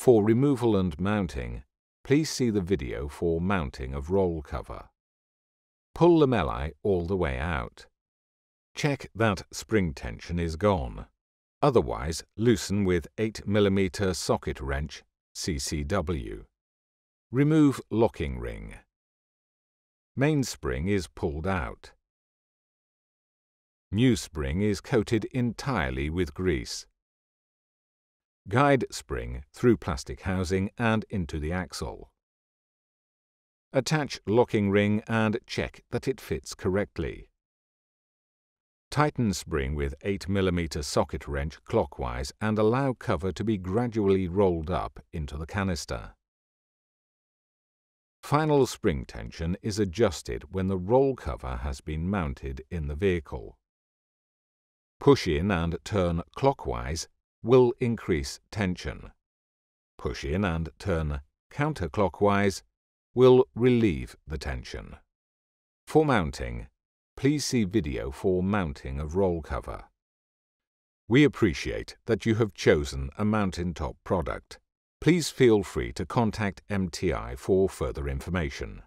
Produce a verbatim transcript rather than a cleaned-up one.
For removal and mounting, please see the video for mounting of roll cover. Pull lamellae all the way out. Check that spring tension is gone. Otherwise, loosen with eight millimeter socket wrench C C W. Remove locking ring. Main spring is pulled out. New spring is coated entirely with grease. Guide spring through plastic housing and into the axle. Attach locking ring and check that it fits correctly. Tighten spring with eight millimeter socket wrench clockwise and allow cover to be gradually rolled up into the canister. Final spring tension is adjusted when the roll cover has been mounted in the vehicle. Push in and turn clockwise will increase tension. Push in and turn counterclockwise will relieve the tension. For mounting, please see video for mounting of roll cover. We appreciate that you have chosen a Mountain Top product. Please feel free to contact M T I for further information.